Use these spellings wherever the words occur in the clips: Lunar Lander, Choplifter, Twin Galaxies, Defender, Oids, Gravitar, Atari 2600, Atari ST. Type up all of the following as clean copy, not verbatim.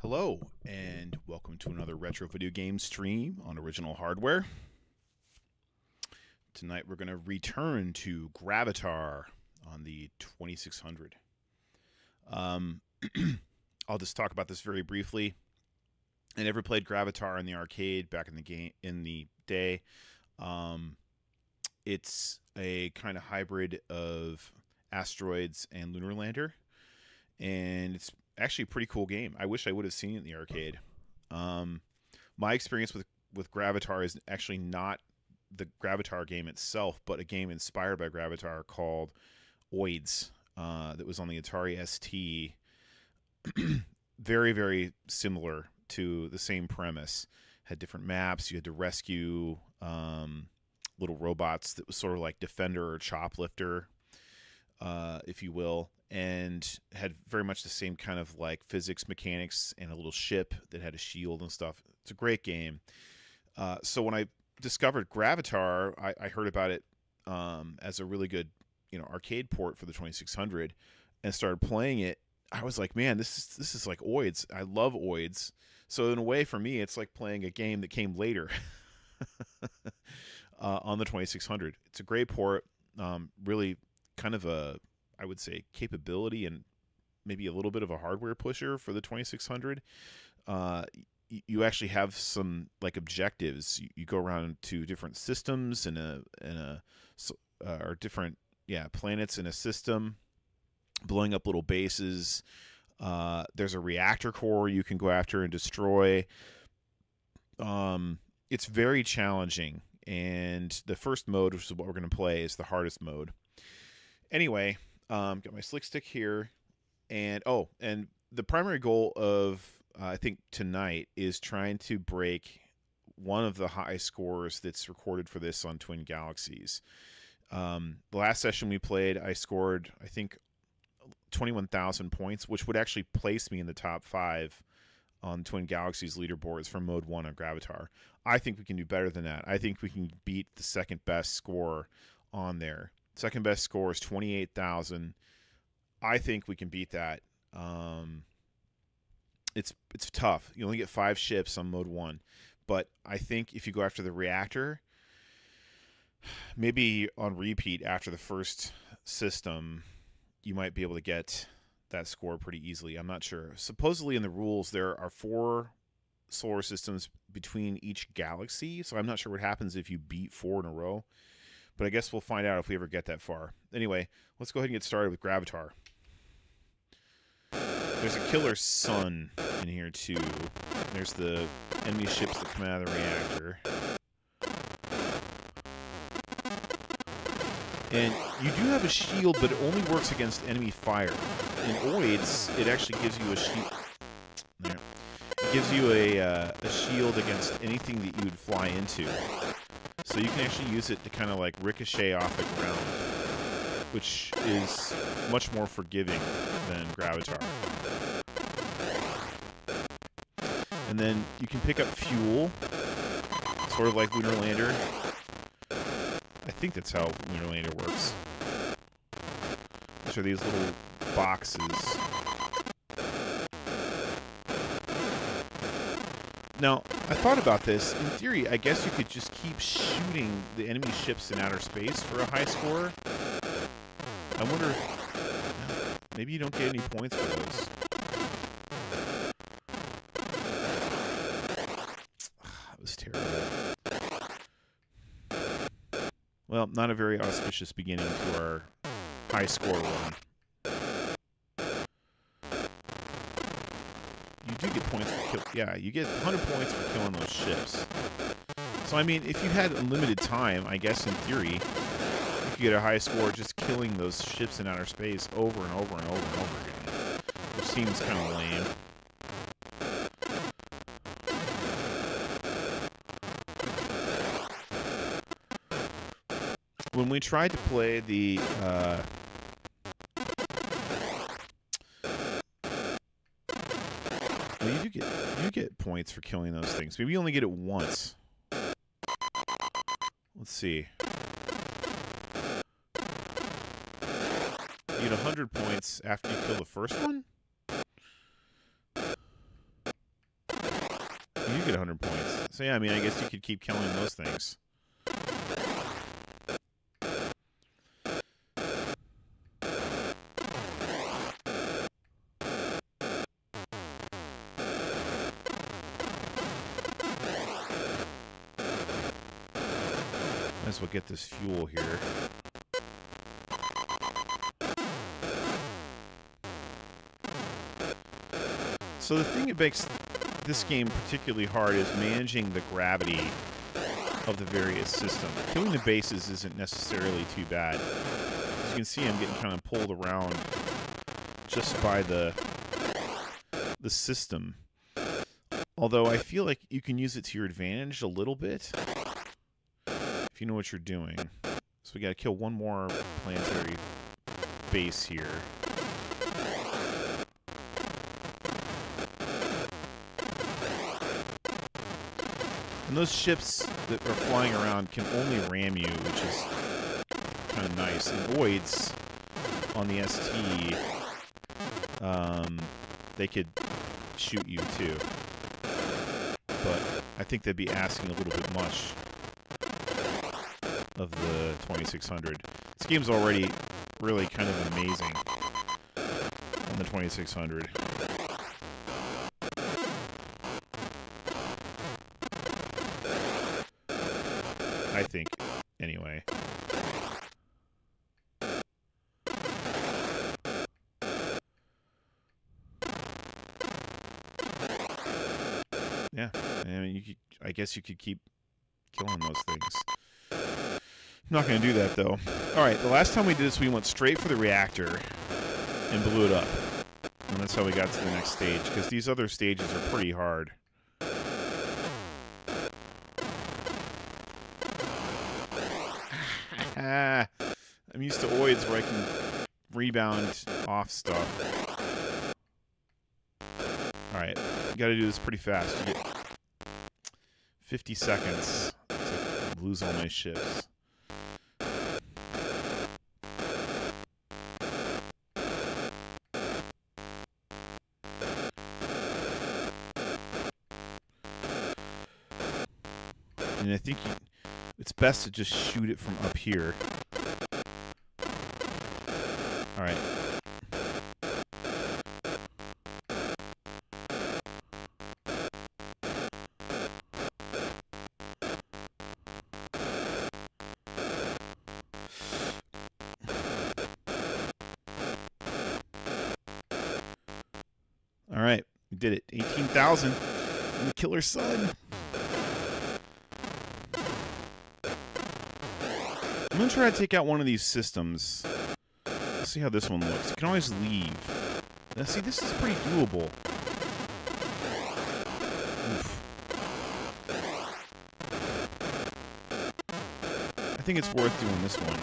Hello, and welcome to another retro video game stream on original hardware. Tonight we're going to return to Gravitar on the 2600. I'll just talk about this very briefly. I never played Gravitar in the arcade back in the day. It's a kind of hybrid of Asteroids and Lunar Lander, and it's actually a pretty cool game. I wish I would have seen it in the arcade. My experience with Gravitar is actually not the Gravitar game itself, but a game inspired by Gravitar called Oids that was on the Atari ST. Very, very similar to the same premise. Had different maps. You had to rescue little robots that was sort of like Defender or Choplifter, if you will, and had very much the same kind of like physics mechanics and a little ship that had a shield and stuff. It's a great game. So when I discovered Gravitar, I heard about it as a really good, arcade port for the 2600, and started playing it. I was like, man, this is like Oids. I love Oids. So in a way, for me, it's like playing a game that came later on the 2600. It's a great port. Really kind of a, I would say, capability and maybe a little bit of a hardware pusher for the 2600. You actually have some like objectives. You go around to different systems or different planets in a system, blowing up little bases. There's a reactor core you can go after and destroy. It's very challenging, and the first mode, which is what we're going to play, is the hardest mode. Anyway, got my slick stick here, and the primary goal of I think tonight is trying to break one of the high scores that's recorded for this on Twin Galaxies. The last session we played, I scored, I think, 21,000 points, which would actually place me in the top 5 on Twin Galaxies leaderboards for Mode 1 on Gravitar. I think we can do better than that. I think we can beat the second best score on there. Second best score is 28,000. I think we can beat that. It's tough. You only get 5 ships on Mode 1, but I think if you go after the reactor, maybe on repeat after the first system, you might be able to get that score pretty easily. I'm not sure. Supposedly in the rules, there are 4 solar systems between each galaxy, so I'm not sure what happens if you beat 4 in a row, but I guess we'll find out if we ever get that far. Anyway, let's go ahead and get started with Gravitar. There's a killer sun in here, too. There's the enemy ships that come out of the reactor. And you do have a shield, but it only works against enemy fire. In Oids, it actually gives you a shield. It gives you a shield against anything that you would fly into. So you can actually use it to kind of like ricochet off the ground, which is much more forgiving than Gravitar. And then you can pick up fuel, sort of like Lunar Lander. I think that's how Lunar Lander works. Which are these little boxes. Now, I thought about this. In theory, I guess you could just keep shooting the enemy ships in outer space for a high score. I wonder if maybe you don't get any points for those. That was terrible. Well, not a very auspicious beginning to our high score run. You do get points for you get 100 points for killing those ships. So, I mean, if you had unlimited time, I guess in theory, you get a high score just killing those ships in outer space over and over and over and over again, which seems kind of lame. When we tried to play the well, you do get points for killing those things. Maybe you only get it once. Let's see. 100 points after you kill the first one? you get 100 points. So yeah, I mean, I guess you could keep killing those things. Might as well get this fuel here. So the thing that makes this game particularly hard is managing the gravity of the various systems. Killing the bases isn't necessarily too bad. As you can see, I'm getting kind of pulled around just by the system. Although I feel like you can use it to your advantage a little bit, if you know what you're doing. So we gotta kill one more planetary base here. And those ships that are flying around can only ram you, which is kind of nice. And Oids on the ST, they could shoot you too. But I think they'd be asking a little bit much of the 2600. This game's already really kind of amazing on the 2600. I think, anyway. Yeah, I mean, you could, I guess you could keep killing those things. I'm not going to do that, though. All right, the last time we did this, we went straight for the reactor and blew it up. And that's how we got to the next stage, because these other stages are pretty hard. Ah, I'm used to Oids where I can rebound off stuff. Alright, you gotta do this pretty fast. You get 50 seconds to lose all my ships. And I think you... It's best to just shoot it from up here. Alright. Alright, we did it. 18,000 in the killer sun. I'm going to try to take out one of these systems. Let's see how this one looks. You can always leave. Now, see, this is pretty doable. Oof. I think it's worth doing this one.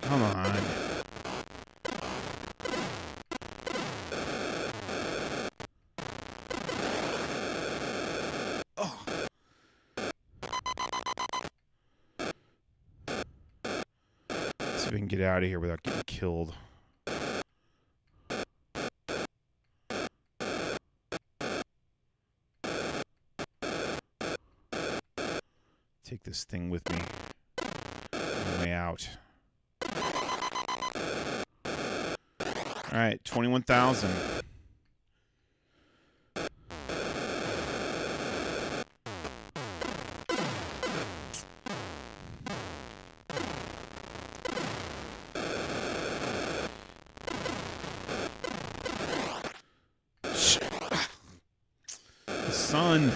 Come on. Oh. Let's see if we can get out of here without getting killed. Take this thing with me on the way out. All right, 21,000. The sun.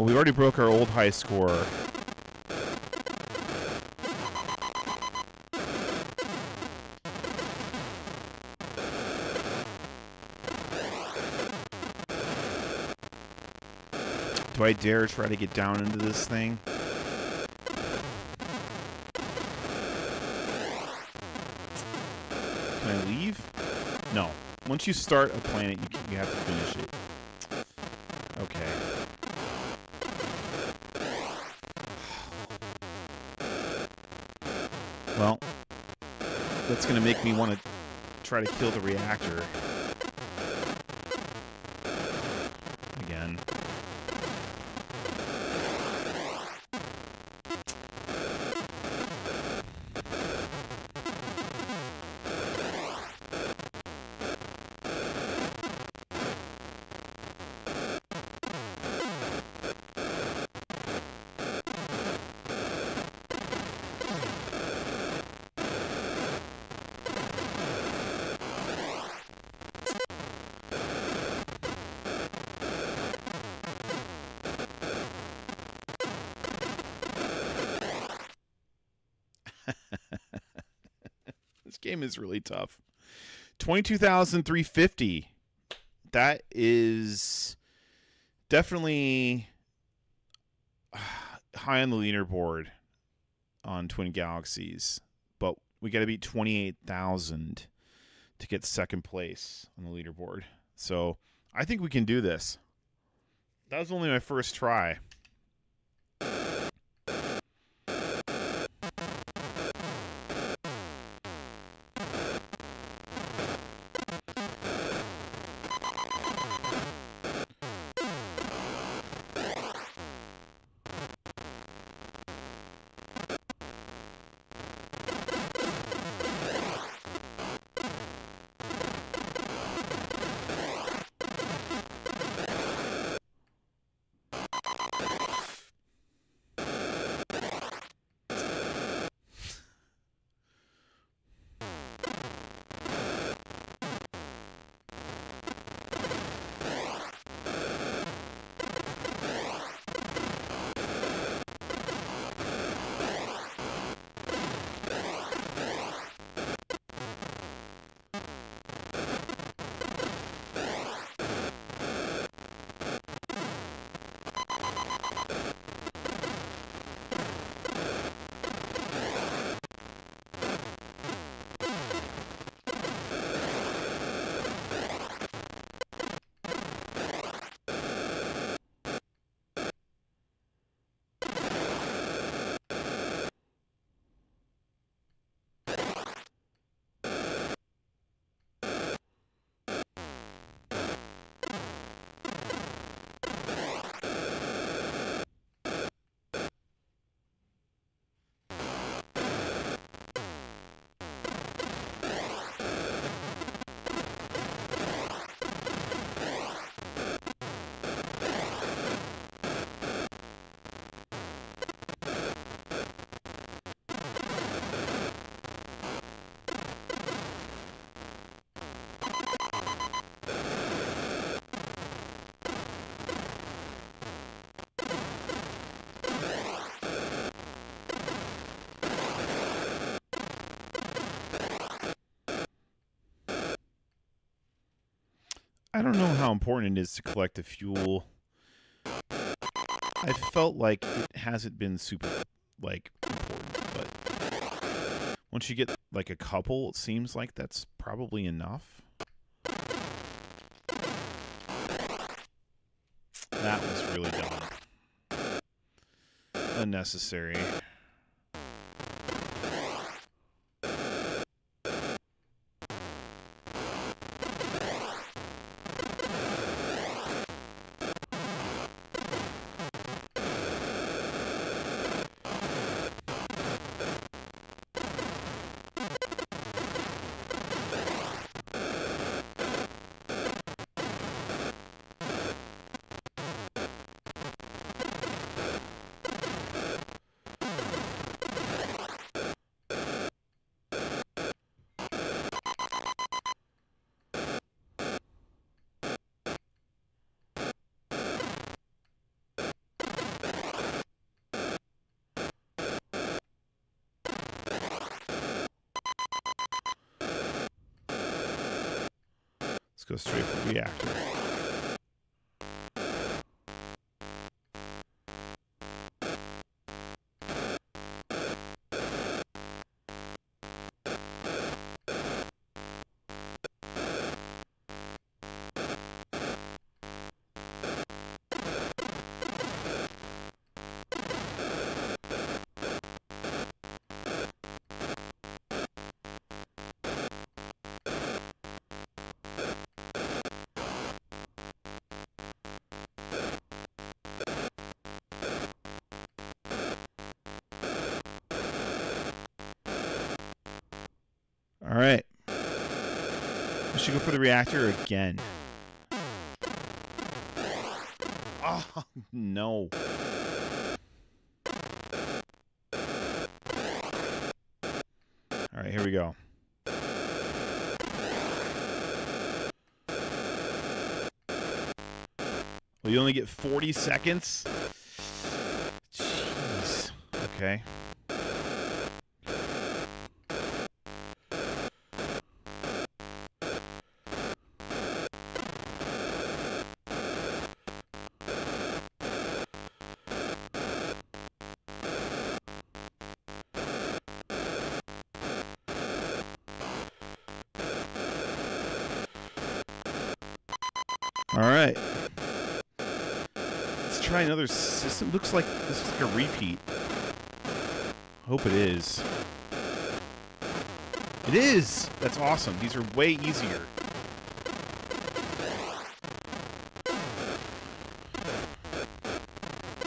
Well, we already broke our old high score. Do I dare try to get down into this thing? Can I leave? No. Once you start a planet, you have to finish it. Okay. Well, that's going to make me want to try to kill the reactor. Again. Game is really tough. 22,350. That is definitely high on the leaderboard on Twin Galaxies, but we got to beat 28,000 to get second place on the leaderboard. So I think we can do this. That was only my first try. I don't know how important it is to collect the fuel. I felt like it hasn't been super, like, important, but once you get, like, a couple, it seems like that's probably enough. That was really dumb. Unnecessary. Let's go straight for the reactor. Alright. I should go for the reactor again. Oh, no. Alright, here we go. Well, you only get 40 seconds? Jeez. Okay. Alright. Let's try another system. Looks like this is like a repeat. Hope it is. It is! That's awesome. These are way easier.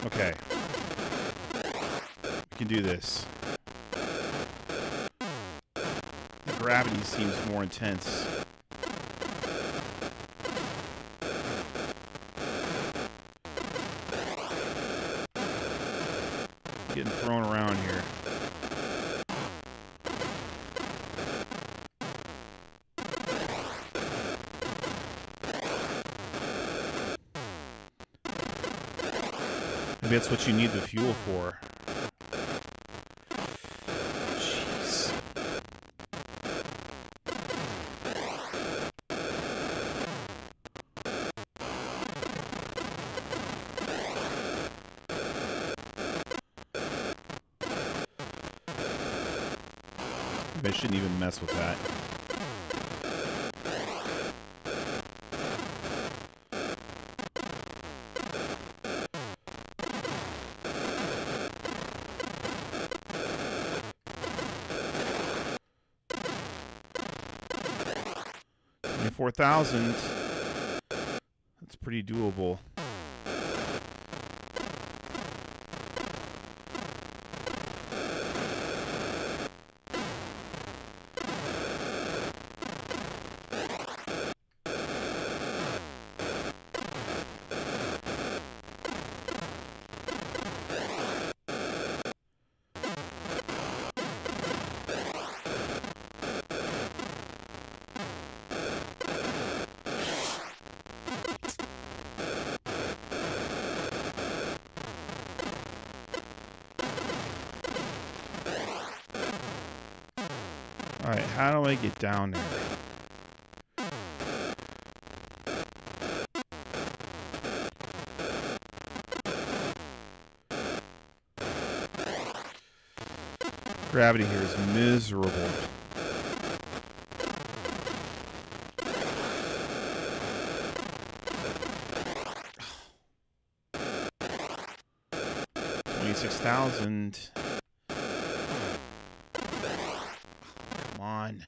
Okay. We can do this. The gravity seems more intense. Getting thrown around here. Maybe that's what you need the fuel for. Jeez. I shouldn't even mess with that. And 4,000. That's pretty doable. Alright, how do I get down there? Gravity here is miserable. $26,000. On.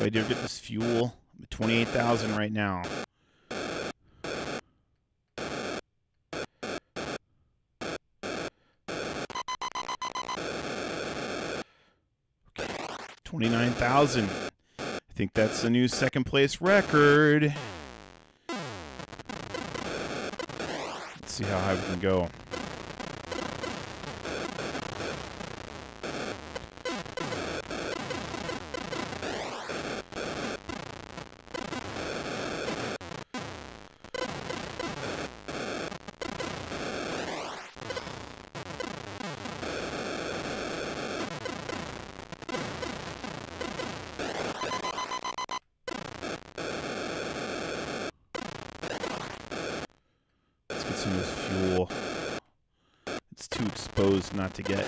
If I do get this fuel, I'm at 28,000 right now. Okay, 29,000. I think that's the new second place record. Let's see how high we can go. Fuel. It's too exposed not to get.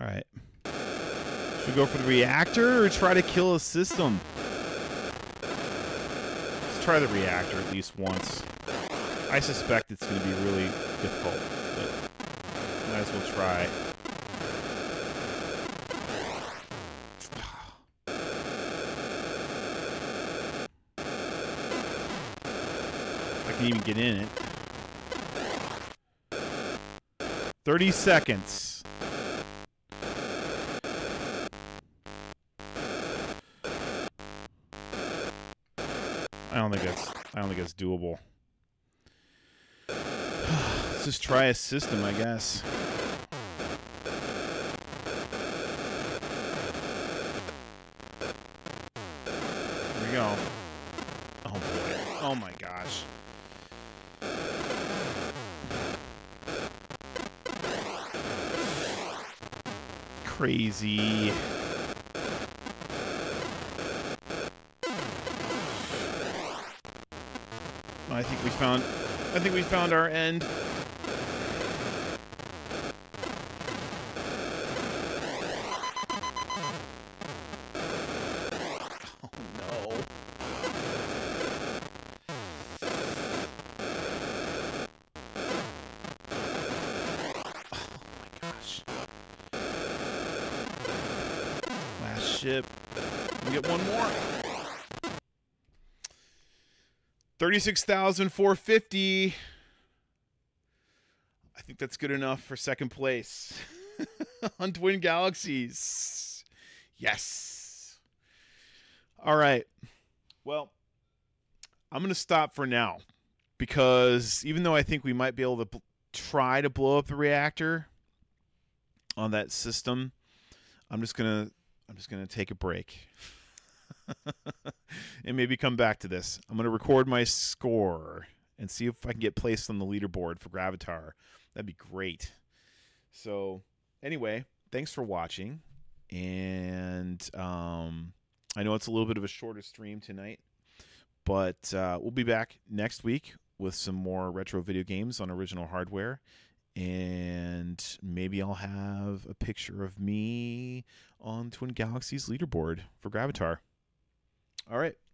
Alright. Should we go for the reactor or try to kill a system? Let's try the reactor at least once. I suspect it's going to be really difficult, but might as well try. I can even get in it. 30 seconds. I don't think it's doable. Let's just try a system, I guess. Here we go. Oh boy. Oh my gosh. Crazy. I think we found our end. Oh no. Oh my gosh. Last ship. We get one more. 36,450. I think that's good enough for second place on Twin Galaxies. Yes. All right. Well, I'm going to stop for now because even though I think we might be able to try to blow up the reactor on that system, I'm just going to take a break. And maybe come back to this. I'm going to record my score and see if I can get placed on the leaderboard for Gravitar. That'd be great. So anyway, thanks for watching. And I know it's a little bit of a shorter stream tonight, but we'll be back next week with some more retro video games on original hardware. And maybe I'll have a picture of me on Twin Galaxies leaderboard for Gravitar. All right.